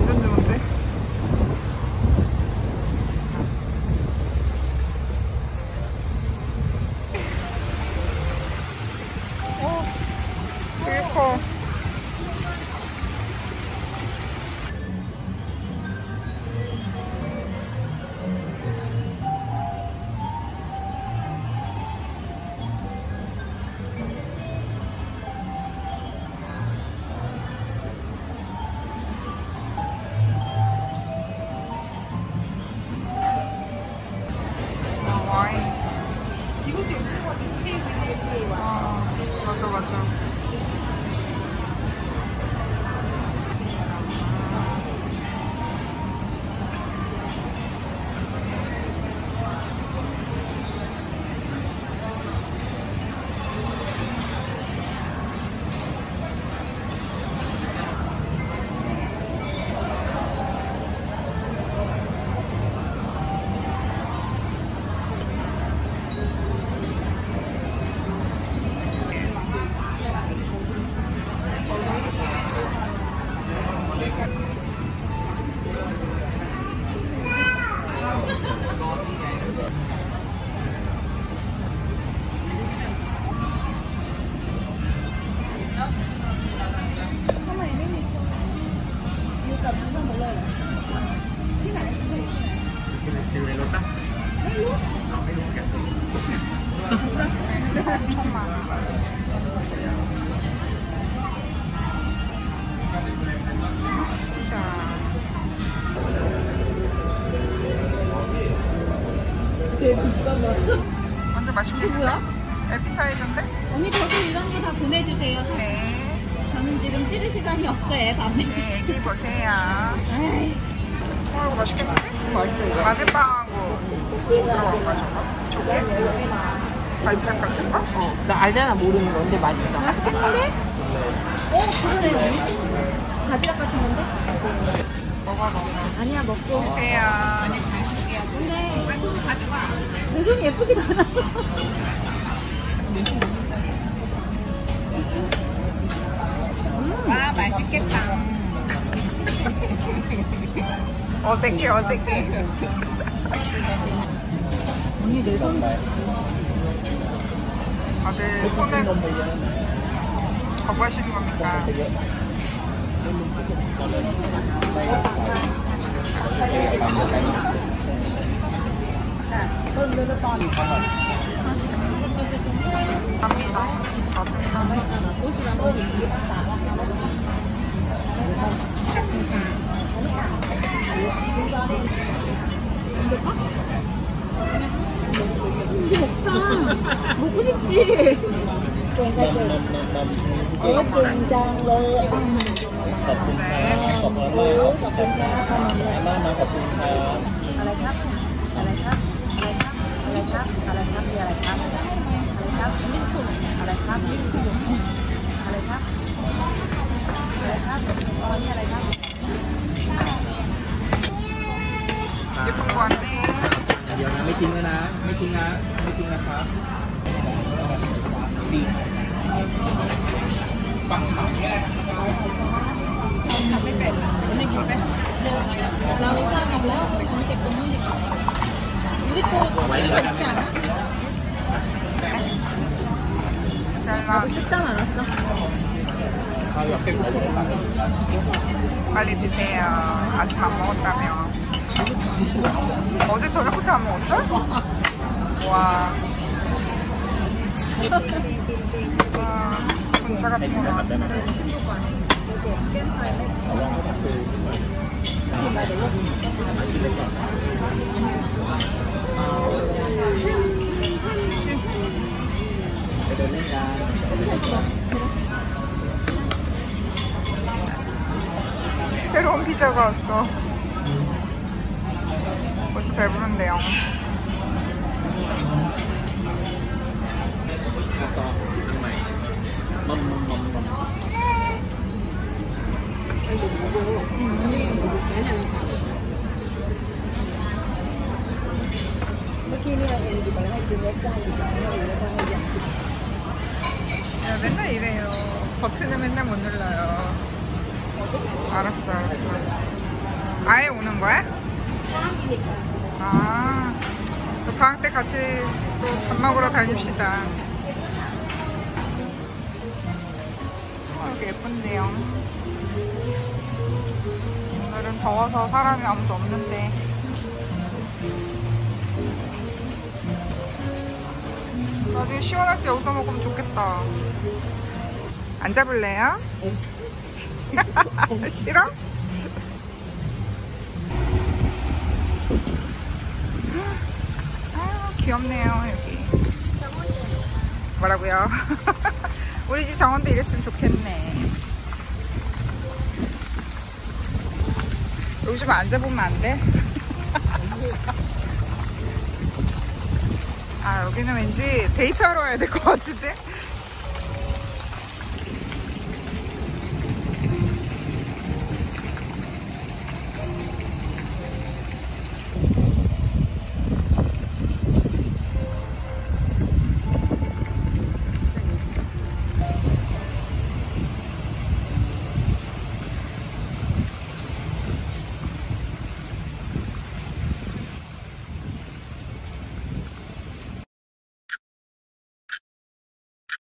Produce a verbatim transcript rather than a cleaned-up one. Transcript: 완전 좋은데? 어, 되게 커. 맞아 맞아. 완전 맛있겠구나. 에피타이저인데? 언니 저도 이런 거 다 보내주세요. 네. 저는 지금 찌를 시간이 없어요. 밤에. 네, 애기 보세요. 에이. 어, 이거 맛있겠는데? 맛있어요. 마늘빵하고 뭐 들어간 거야, 저거? 조개? 반지락 같은 거? 어. 나 알잖아, 모르는 건데 맛있어. 맛있겠다. 그래? 어, 그러네, 언니. 바지락 같은 건데? 먹어, 먹어. 아니야, 먹고. 보세요. 언니 잘 쓸게요. 근데 왜 손 가져와? 내 손이 예쁘지가 않아서. 아, 맛있겠다. 어색해, 어색해. 언니, 내 손. 아, 내 손을 거부하시는 겁니까? 먹자. 먹고 싶지. 나도 식당 안 왔어. 빨리 드세요. 아직 안 먹었다며. 어제 저녁부터 안 먹었어? 와. 와, 군차가 피곤하다. 새로운 피자가 왔어. 벌써 배부른데요. 야, 맨날 이래요. 버튼을 맨날 못 눌러요. 알았어, 알았어. 아예 오는 거야? 방학이니까. 아, 방학 때 같이 또 밥 먹으러 다닙시다. 어, 여기 예쁜데요. 오늘은 더워서 사람이 아무도 없는데. 나중에 시원할 때 여기서 먹으면 좋겠다. 안 잡을래요? 싫어? 아, 귀엽네요 여기. 뭐라고요? 우리 집 정원도 이랬으면 좋겠네. 여기 좀 앉아보면 안 돼? 아, 여기는 왠지 데이트하러 와야 될 것 같은데?